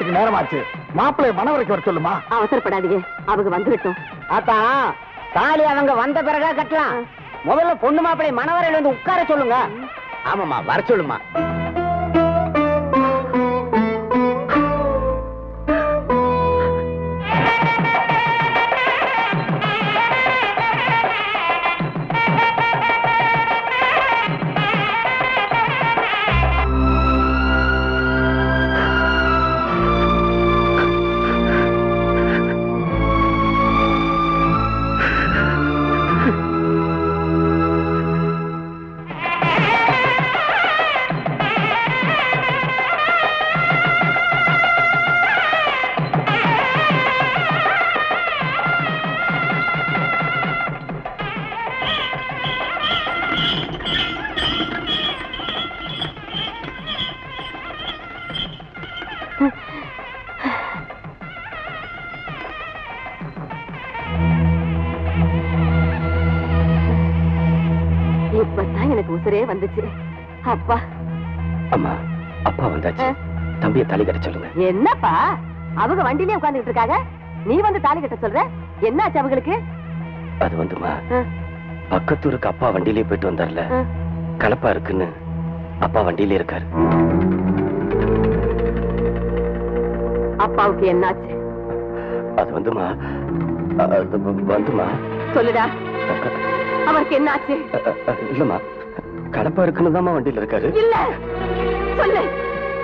கல்யாணத்துக்கு நேரமாச்சு. மாப்பிள்ளை மனவரைக்கு வர சொல்லுமா. அவசரப்படாதீங்க, அவங்க வந்துவிட்டோம். ஆத்தா தாலி அவங்க வந்த பிறகா கட்டலாம். முதல்ல பொண்ணு மாப்பிள்ளை மனவரையில வந்து உட்கார சொல்லுங்க. ஆமாமா வர சொல்லுமா. என்னப்பா அவங்க வண்டியிலே உட்கார்ந்துட்டு இருக்காங்க, நீ வந்து தாலி கட்ட சொல்ற, என்ன ஆச்சு அவங்களுக்கு? அது வந்துமா பக்கத்தூருக்கு அப்பா வண்டியிலே போயிட்டு வந்தார்ல, கலப்பா இருக்குன்னு அப்பா வண்டியிலே இருக்காரு. அப்பாவுக்கு என்னாச்சு? அது வந்துமா சொல்லுடா அவருக்கு என்னாச்சு? இல்லம்மா கலப்பா இருக்குன்னு தான் வண்டியில இருக்காரு. இல்ல சொல்லு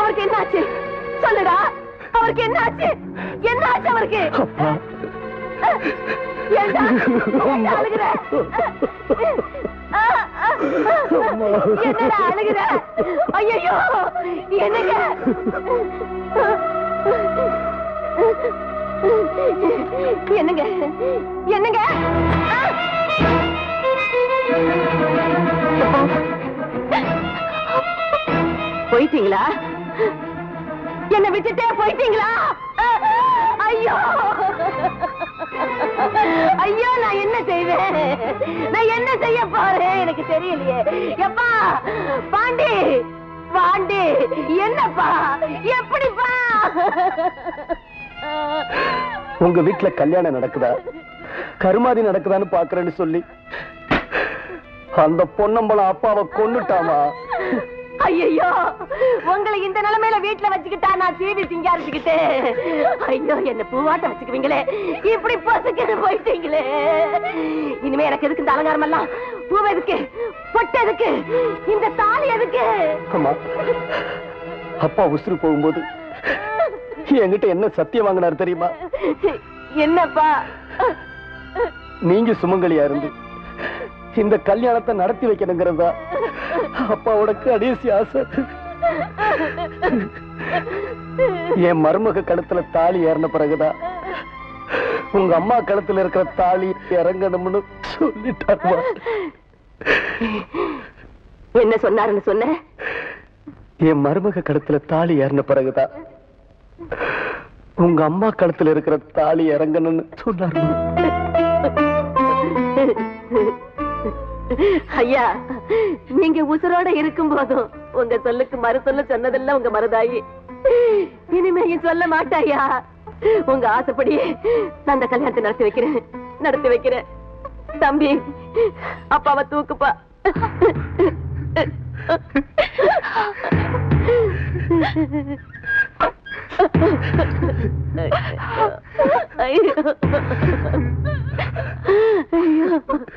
அவருக்கு என்னாச்சு, சொல்லுடா அவருக்கு என்ன ஆச்சு, என்ன ஆச்சு அவருக்கு? அழுகிற ஐயோ என்னங்க என்னங்க என்னங்க போயிட்டீங்களா? என்ன விட்டுட்டே போயிட்டீங்களா? ஐயோ ஐயோ நான் என்ன செய்வேன், நான் என்ன செய்ய போறேன் எனக்கு தெரியலையே. எப்பா பாண்டி பாண்டி என்னப்பா எப்படிப்பா? உங்க வீட்டுல கல்யாணம் நடக்குதா கருமாதி நடக்குதான்னு பாக்குறேன்னு சொல்லி அந்த பொன்னம்பளம் அப்பாவை கொன்னுட்டாமா. ஐயோ உங்களை இந்த நிலைமையில வீட்டுல வச்சுக்கிட்டா நான் சீவி சிங்காரிச்சுக்கிட்டு ஐயோ என்ன பூவாட்ட வச்சுக்குவீங்களே, இப்படி பசுக்கு போயிட்டீங்களே. இனிமே எனக்கு எதுக்கு இந்த அலங்காரம் எல்லாம், பூவை எதுக்கு, பொட்டு எதுக்கு, இந்த தாலி எதுக்கு? அப்பா உசுறு போகும்போது என்கிட்ட என்ன சத்தியம் வாங்கினார் தெரியுமா? என்னப்பா? நீங்க சுமங்கலியா இருந்து இந்த கல்யாணத்தை நடத்தி வைக்கணுங்கிறதா அப்பாவோட கடைசி ஆசை. என் மருமக கழுத்துல தாலி ஏறின பிறகுதான் உங்க அம்மா கழுத்துல இருக்கிற தாலி இறங்கணும்னு சொல்லிட்டாரு. என்ன சொன்னாருன்னு சொன்ன? என் மருமக கழுத்துல தாலி ஏறின பிறகுதான் உங்க அம்மா கழுத்துல இருக்கிற தாலி இறங்கணும்னு சொன்னாரு. ஐயா நீங்க உசுரோட இருக்கும் போதும் உங்க சொல்லுக்கு மறு சொல்ல சொன்னதெல்லாம் உங்க மருதாயி. இனிமே சொல்ல மாட்டாயா, உங்க ஆசைப்படியே நான் அந்த கல்யாணத்தை நடத்தி வைக்கிறேன், நடத்தி வைக்கிறேன். தம்பி அப்பாவை தூக்குப்பா. ஐயோ ஐயோ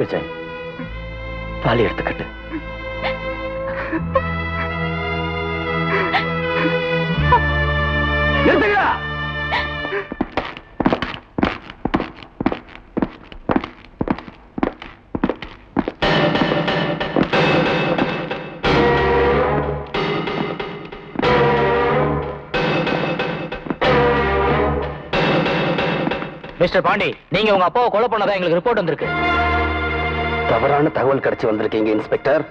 விஜய், தாலி எடுத்துக்கிட்டு மிஸ்டர் பாண்டி, நீங்க உங்க அப்பாவை கொலை பண்ணதா எங்களுக்கு ரிப்போர்ட் வந்திருக்கு. தவறான தகவல் கிடைச்சி வந்திருக்கீங்க இன்ஸ்பெக்டர்.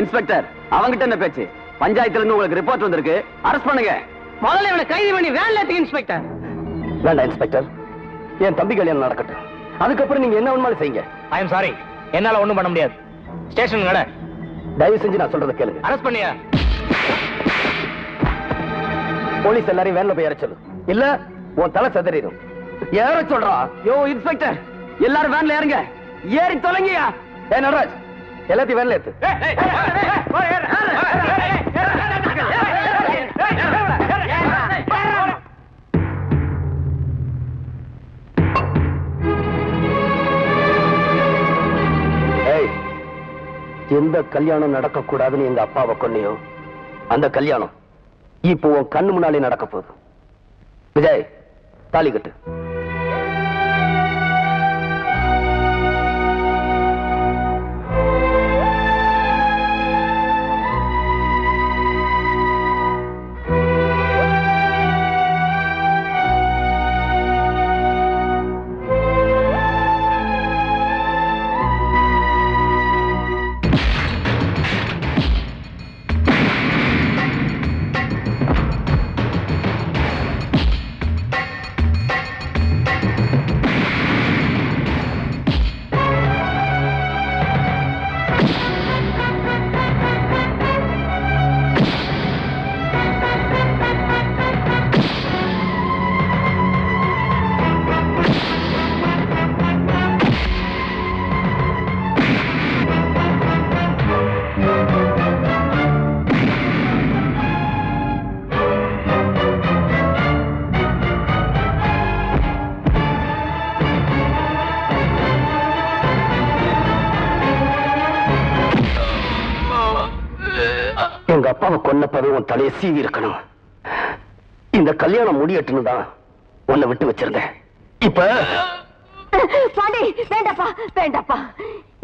இன்ஸ்பெக்டர், அவங்கிட்ட என்ன பேச்சு? பஞ்சாயத்துல இருந்து உங்களுக்கு ரிப்போர்ட் வந்திருக்கு, அரெஸ்ட் பண்ணுங்க. முதல்ல இவனை கைது பண்ணி வேன்ல ஏத்துங்க இன்ஸ்பெக்டர். வேண்டாம் இன்ஸ்பெக்டர், என் தம்பி கல்யாணம் நடக்கட்டும், அதுக்கப்புறம் நீங்க என்ன வேணுமாலும் செய்யுங்க. ஐ எம் சாரி, என்னால ஒண்ணும் பண்ண முடியாது. ஸ்டேஷன் கடை தயவு செஞ்சு நான் சொல்றதை கேளுங்க. அரெஸ்ட் பண்ணியா? போலீஸ் எல்லாரையும் வேன்ல போய் இறச்சலு, இல்ல உன் தலை செதறிடும். ஏற சொல்றா? யோ இன்ஸ்பெக்டர், எல்லாரும் வேன்ல ஏறுங்க, ஏறி தொலைங்கயா. ஏ நடராஜ், எல்லாத்தையும் வேன்ல ஏத்து. எந்த கல்யாணம் நடக்க கூடாதுன்னு எங்க அப்பாவை கொன்னியோ அந்த கல்யாணம் இப்போ உன் கண்ணு முன்னாலே நடக்க போகுது. விஜய், தாலி கட்டு. அப்பாவை கொன்னப்பவே உன் தலையை சீவி இருக்கணும். இந்த கல்யாணம் முடியட்டுன்னு தான் உன்னை விட்டு வச்சிருந்தேன். இப்ப பாண்டி, வேண்டாப்பா வேண்டாப்பா,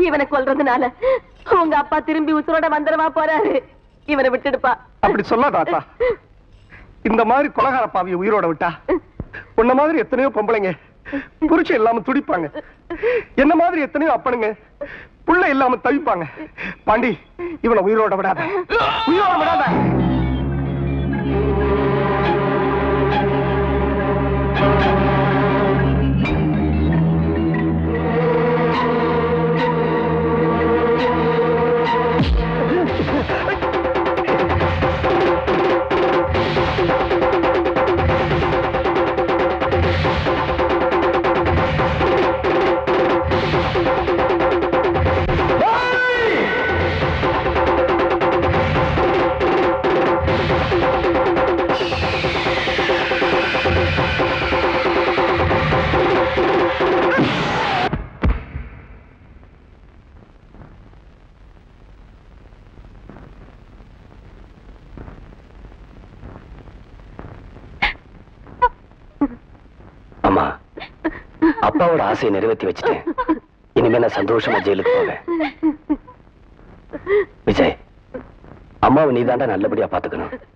இவனை கொல்றதுனால உங்க அப்பா திரும்பி உசுரோட வந்துடவா போறாரு. இவனை விட்டுடுப்பா. அப்படி சொல்லாதாத்தா. இந்த மாதிரி கொலகார பாவியை உயிரோட விட்டா உன்ன மாதிரி எத்தனையோ பொம்பளைங்க புருஷன் இல்லாம துடிப்பாங்க, என்ன மாதிரி எத்தனையோ அப்பனுங்க புள்ள இல்லாம தவிப்பாங்க. பாண்டி, இவனை உயிரோட விடாத, உயிரோட விடாத. அப்பாவோட ஆசையை நிறைவேற்றி வச்சுட்டேன். இனிமே நான் சந்தோஷமா ஜெயிலுக்கு போவேன். விஜய், அம்மாவை நீ தாண்டா நல்லபடியா பாத்துக்கணும்.